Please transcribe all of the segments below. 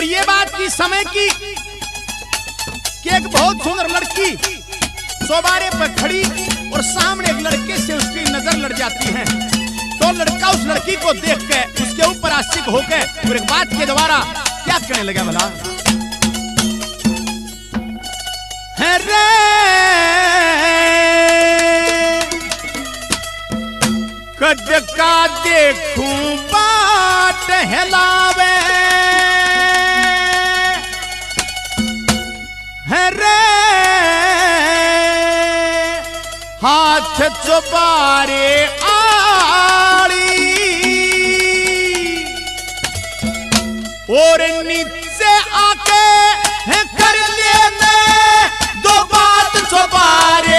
और ये बात की समय की कि एक बहुत सुंदर लड़की सोबारे पर खड़ी और सामने एक लड़के से उसकी नजर लड़ जाती है, तो लड़का उस लड़की को देख के उसके ऊपर आशिक हो गए और एक बात के द्वारा क्या कहने लगा, भला है कद का देखूं बात हिलावे है रे हाथ चुबारे आड़ी और नीचे आके है कर लेने दो बात चुबारे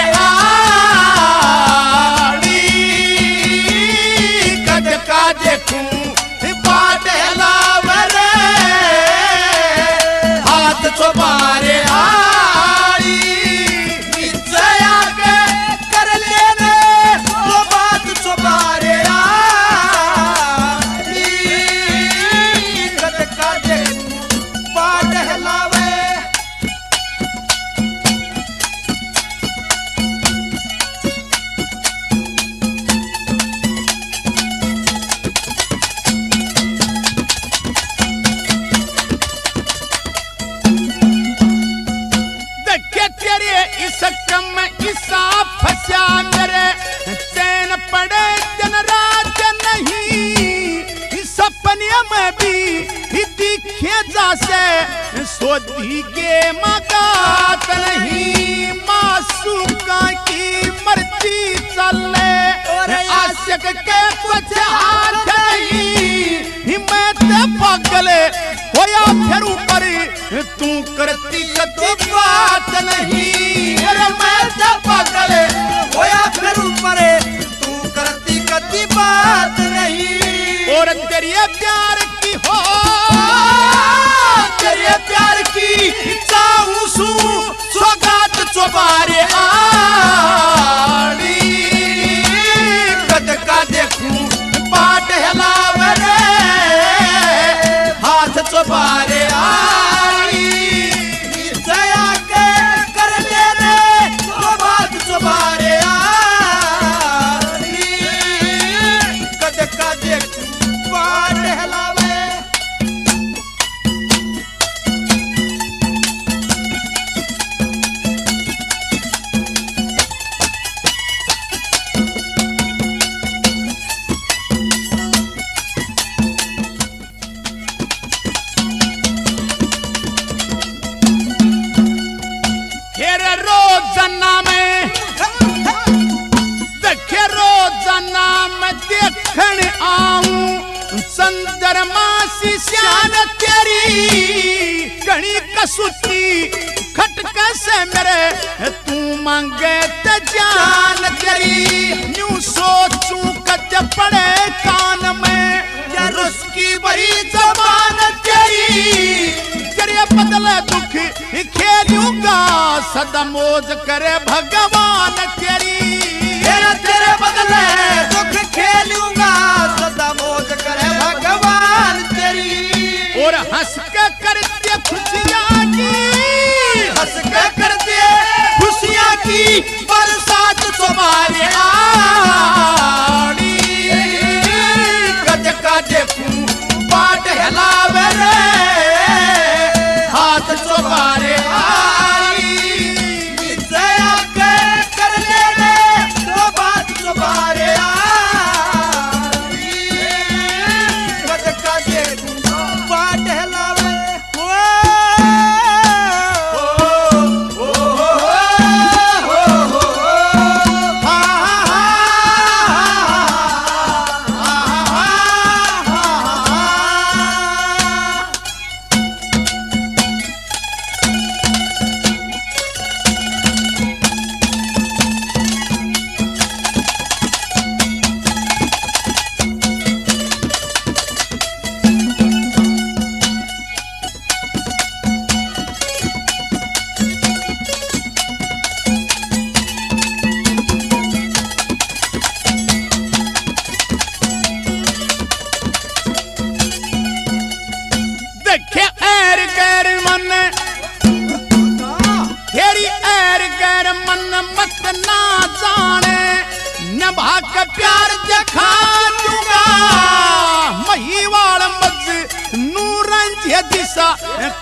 जिसा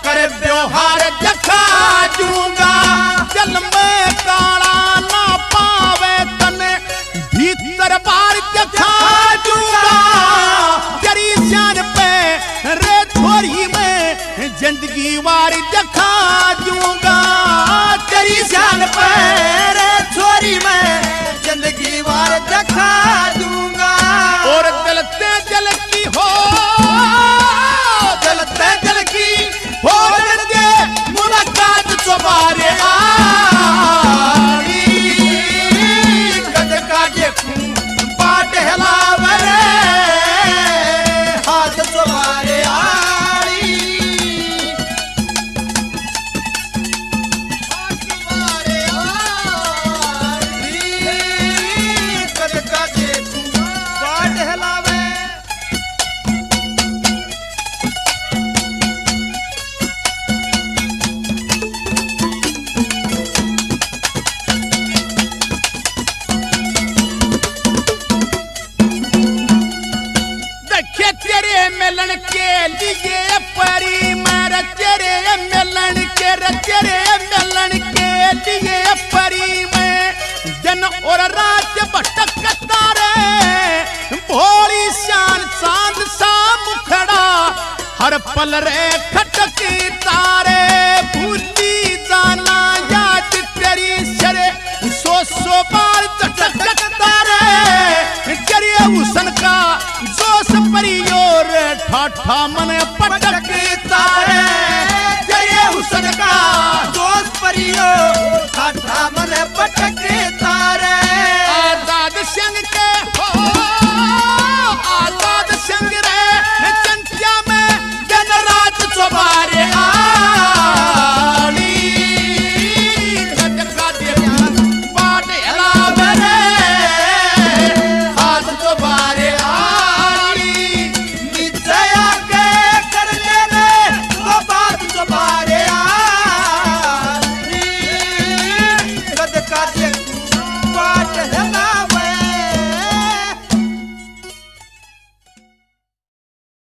करे व्यवहार दिखा दूंगा। जल में काला ना पावे तने भीतर बार दिखा दूंगा। तेरी जान पे रे थोड़ी में जिंदगी वार दिखा दूंगा। तेरी जान पे रे थोड़ी में जिंदगी वार दिखा दूंगा। और जलते जल की हो हर पल रे खटके तारे। भूली जाना याद तेरी शरे सो सो बार चटक तारे। तेरी हुसन का जोश परियोर ठाठा मन